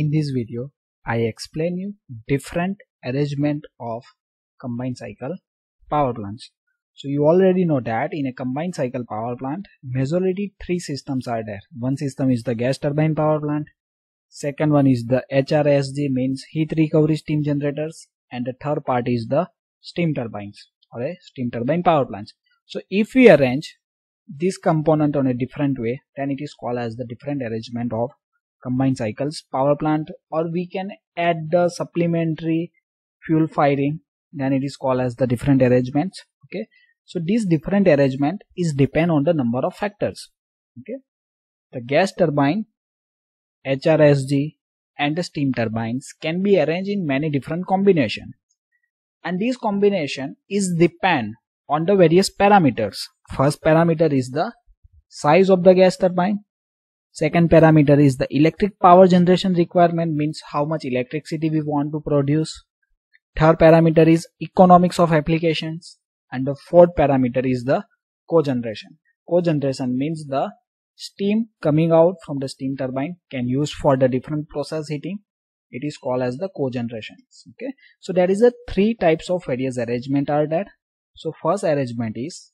In this video, I explain you different arrangement of combined cycle power plants. So you already know that in a combined cycle power plant, majority three systems are there. One system is the gas turbine power plant, second one is the HRSG means heat recovery steam generators, and the third part is the steam turbines or a steam turbine power plants. So if we arrange this component on a different way, then it is called as the different arrangement of combined cycles power plant, or we can add the supplementary fuel firing, then it is called as the different arrangements. Okay, so this different arrangement is depend on the number of factors. Okay, the gas turbine, HRSG and the steam turbines can be arranged in many different combinations, and this combination is depend on the various parameters. First parameter is the size of the gas turbine. Second parameter is the electric power generation requirement, means how much electricity we want to produce. Third parameter is economics of applications, and the fourth parameter is the cogeneration. Cogeneration means the steam coming out from the steam turbine can use for the different process heating. It is called as the cogeneration. Okay, so there is a three types of various arrangement are there. So first arrangement is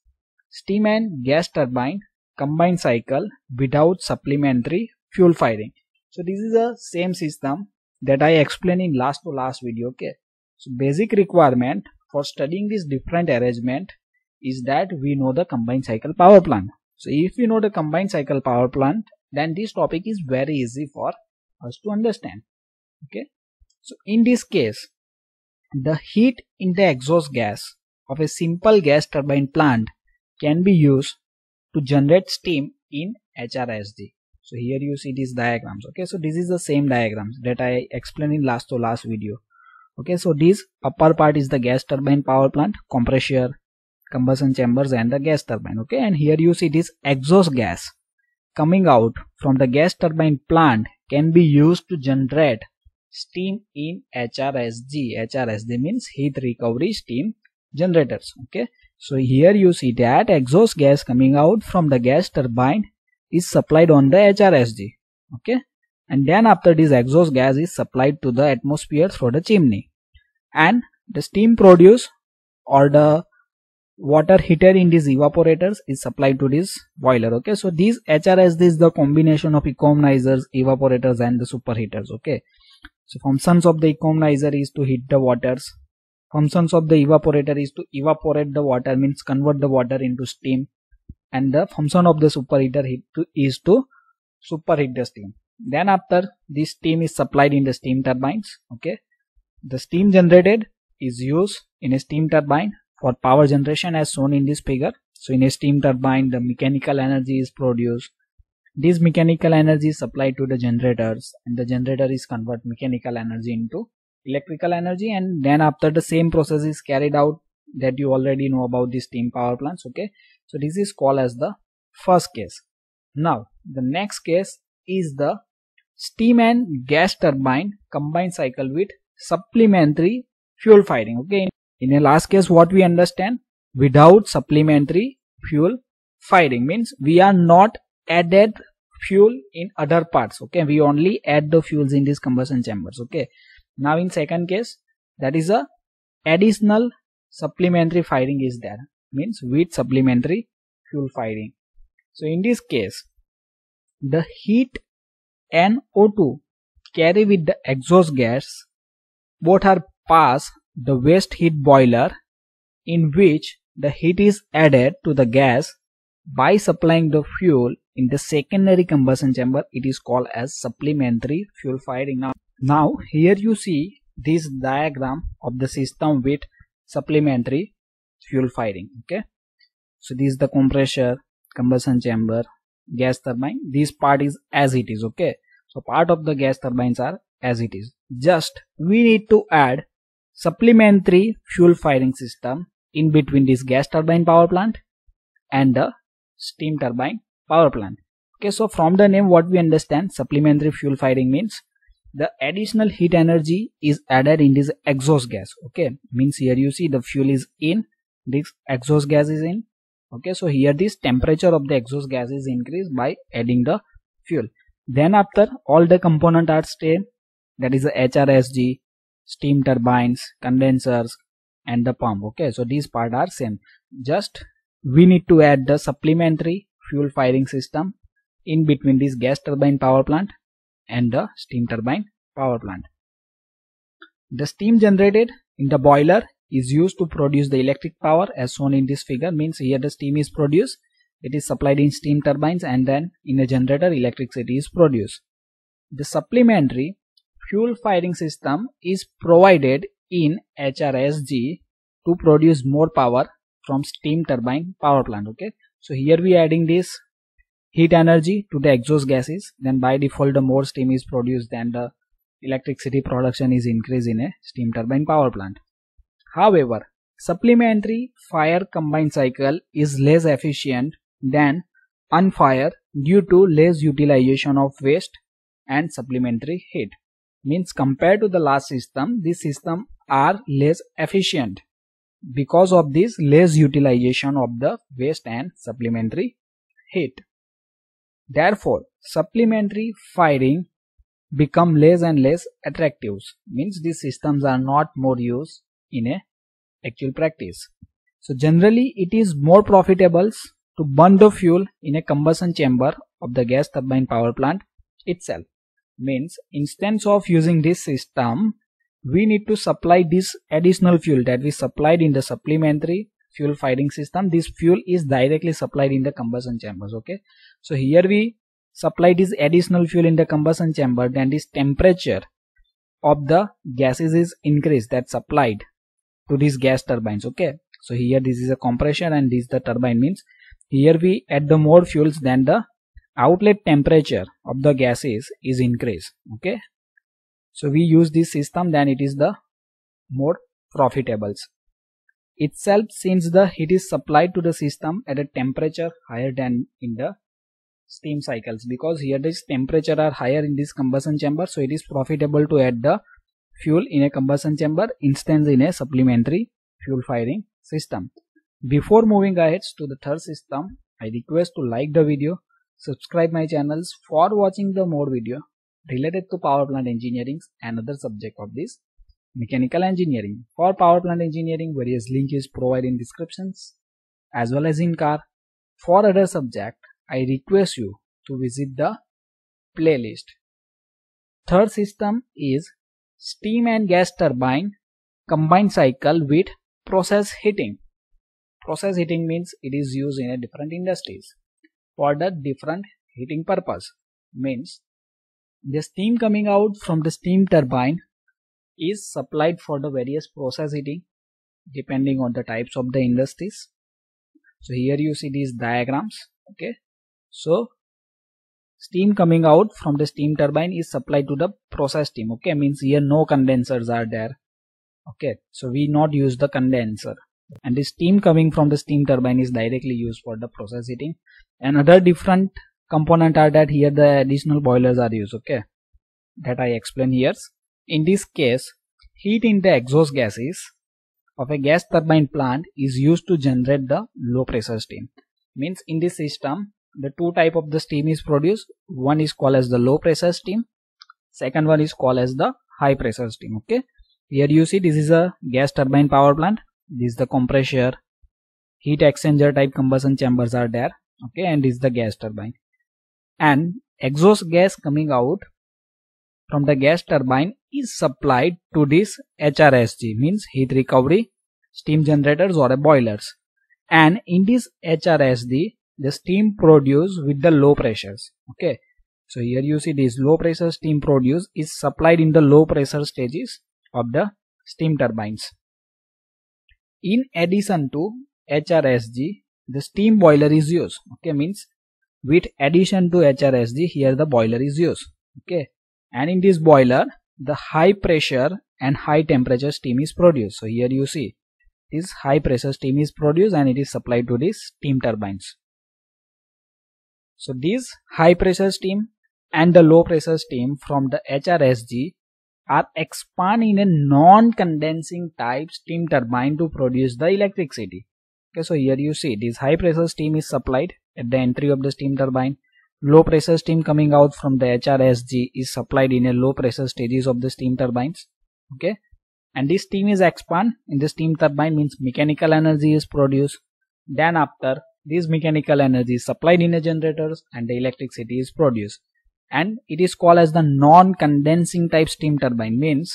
steam and gas turbine combined cycle without supplementary fuel firing. So this is the same system that I explained in last video. Okay, so basic requirement for studying this different arrangement is that we know the combined cycle power plant. So if we know the combined cycle power plant, then this topic is very easy for us to understand. Okay, so in this case, the heat in the exhaust gas of a simple gas turbine plant can be used to generate steam in HRSG. So here you see these diagrams. Okay, so this is the same diagrams that I explained in last video. Okay, so this upper part is the gas turbine power plant, compressor, combustion chambers and the gas turbine. Okay, and here you see this exhaust gas coming out from the gas turbine plant can be used to generate steam in HRSG. HRSG means heat recovery steam generators. Okay, so here you see that exhaust gas coming out from the gas turbine is supplied on the HRSG. Okay, and then after this exhaust gas is supplied to the atmosphere through the chimney, and the steam produced or the water heated in these evaporators is supplied to this boiler. Okay, so these HRSG is the combination of economizers, evaporators and the superheaters. Okay, so functions of the economizer is to heat the waters, functions of the evaporator is to evaporate the water, means convert the water into steam, and the function of the superheater is to superheat the steam. Then after this steam is supplied in the steam turbines. Okay, the steam generated is used in a steam turbine for power generation as shown in this figure. So in a steam turbine the mechanical energy is produced. This mechanical energy is supplied to the generators, and the generator is convert mechanical energy into electrical energy, and then after the same process is carried out that you already know about the steam power plants. Okay, so this is called as the first case. Now the next case is the steam and gas turbine combined cycle with supplementary fuel firing. Okay, in the last case what we understand, without supplementary fuel firing means we are not added fuel in other parts. Okay, we only add the fuels in these combustion chambers. Okay, now in second case, that is a additional supplementary firing is there, means with supplementary fuel firing. So in this case, the heat and O2 carry with the exhaust gas both are passed the waste heat boiler, in which the heat is added to the gas by supplying the fuel in the secondary combustion chamber. It is called as supplementary fuel firing. Now here you see this diagram of the system with supplementary fuel firing. Okay, so this is the compressor, combustion chamber, gas turbine. This part is as it is. Okay, so part of the gas turbines are as it is, just we need to add supplementary fuel firing system in between this gas turbine power plant and the steam turbine power plant. Okay, so from the name what we understand, supplementary fuel firing means the additional heat energy is added in this exhaust gas. Okay, means here you see the fuel is in, this exhaust gas is in. Okay, so here this temperature of the exhaust gas is increased by adding the fuel. Then after all the components are same, that is the HRSG, steam turbines, condensers and the pump. Okay, so these parts are same, just we need to add the supplementary fuel firing system in between this gas turbine power plant and the steam turbine power plant. The steam generated in the boiler is used to produce the electric power as shown in this figure. Means here the steam is produced, it is supplied in steam turbines, and then in a generator electricity is produced. The supplementary fuel firing system is provided in HRSG to produce more power from steam turbine power plant. Okay, so here we are adding this heat energy to the exhaust gases, then by default the more steam is produced, then the electricity production is increased in a steam turbine power plant. However, supplementary fire combined cycle is less efficient than unfire due to less utilization of waste and supplementary heat. Means compared to the last system, this system are less efficient because of this less utilization of the waste and supplementary heat. Therefore, supplementary firing become less and less attractive. Means these systems are not more used in a actual practice. So generally it is more profitable to burn the fuel in a combustion chamber of the gas turbine power plant itself. Means instead of using this system, we need to supply this additional fuel that we supplied in the supplementary fuel firing system. This fuel is directly supplied in the combustion chambers. Okay, so here we supply this additional fuel in the combustion chamber, then this temperature of the gases is increased that supplied to these gas turbines. Okay, so here this is a compression and this is the turbine. Means here we add the more fuels, than the outlet temperature of the gases is increased. Okay, so we use this system, then it is the more profitable itself, since the heat is supplied to the system at a temperature higher than in the steam cycles, because here this temperature are higher in this combustion chamber. So it is profitable to add the fuel in a combustion chamber instead in a supplementary fuel firing system. Before moving ahead to the third system, I request to like the video, subscribe my channels for watching the more video related to power plant engineering and other subject of this mechanical engineering. For power plant engineering, various link is provided in descriptions as well as in car. For other subject, I request you to visit the playlist. Third system is steam and gas turbine combined cycle with process heating. Process heating means it is used in a different industries for the different heating purpose. Means the steam coming out from the steam turbine is supplied for the various process heating depending on the types of the industries. So here you see these diagrams. Okay, so steam coming out from the steam turbine is supplied to the process steam. Okay, means here no condensers are there. Okay, so we not use the condenser, and the steam coming from the steam turbine is directly used for the process heating. And other different component are that here the additional boilers are used. Okay, that I explain here. In this case, heat in the exhaust gases of a gas turbine plant is used to generate the low pressure steam. Means in this system the two type of the steam is produced. One is called as the low pressure steam, second one is called as the high pressure steam. Okay, here you see this is a gas turbine power plant. This is the compressor, heat exchanger type combustion chambers are there. Okay, and this is the gas turbine, and exhaust gas coming out from the gas turbine is supplied to this HRSG, means heat recovery steam generators or boilers. And in this HRSG the steam produced with the low pressures. Okay, so here you see this low pressure steam produced is supplied in the low pressure stages of the steam turbines. In addition to HRSG, the steam boiler is used. Okay, means with addition to HRSG here the boiler is used. Okay, and in this boiler the high pressure and high temperature steam is produced. So here you see this high pressure steam is produced and it is supplied to these steam turbines. So these high pressure steam and the low pressure steam from the HRSG are expanded in a non-condensing type steam turbine to produce the electricity. Okay, so here you see this high pressure steam is supplied at the entry of the steam turbine, Low pressure steam coming out from the HRSG is supplied in a low pressure stages of the steam turbines. Okay, and this steam is expand in the steam turbine, means mechanical energy is produced. Then after this mechanical energy is supplied in the generators and the electricity is produced, and it is called as the non-condensing type steam turbine, means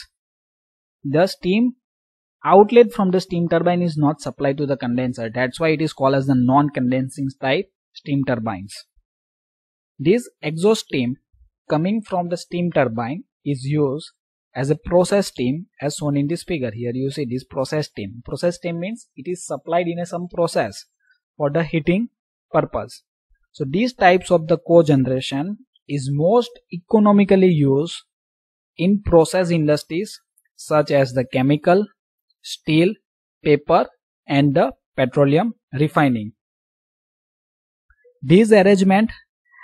the steam outlet from the steam turbine is not supplied to the condenser. That's why it is called as the non-condensing type steam turbines. This exhaust steam coming from the steam turbine is used as a process steam, as shown in this figure. Here you see this process steam. Process steam means it is supplied in a some process for the heating purpose. So these types of the cogeneration is most economically used in process industries such as the chemical, steel, paper and the petroleum refining. This arrangement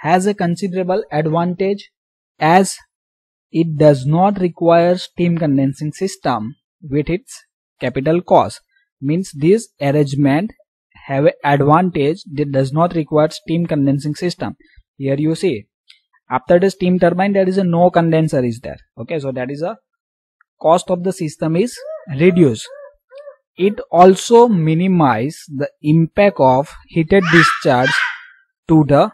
has a considerable advantage as it does not require steam condensing system with its capital cost. Means this arrangement have an advantage that does not require steam condensing system. Here you see, after the steam turbine there is a no condenser is there. Okay, so that is a cost of the system is reduced. It also minimizes the impact of heated discharge to the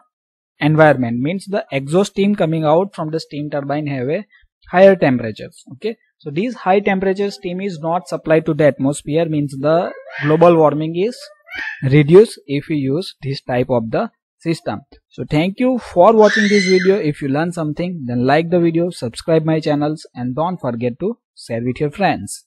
environment, means the exhaust steam coming out from the steam turbine have a higher temperatures. Okay, so these high temperature steam is not supplied to the atmosphere, means the global warming is reduced if we use this type of the system. So thank you for watching this video. If you learn something, then like the video, subscribe my channels and don't forget to share with your friends.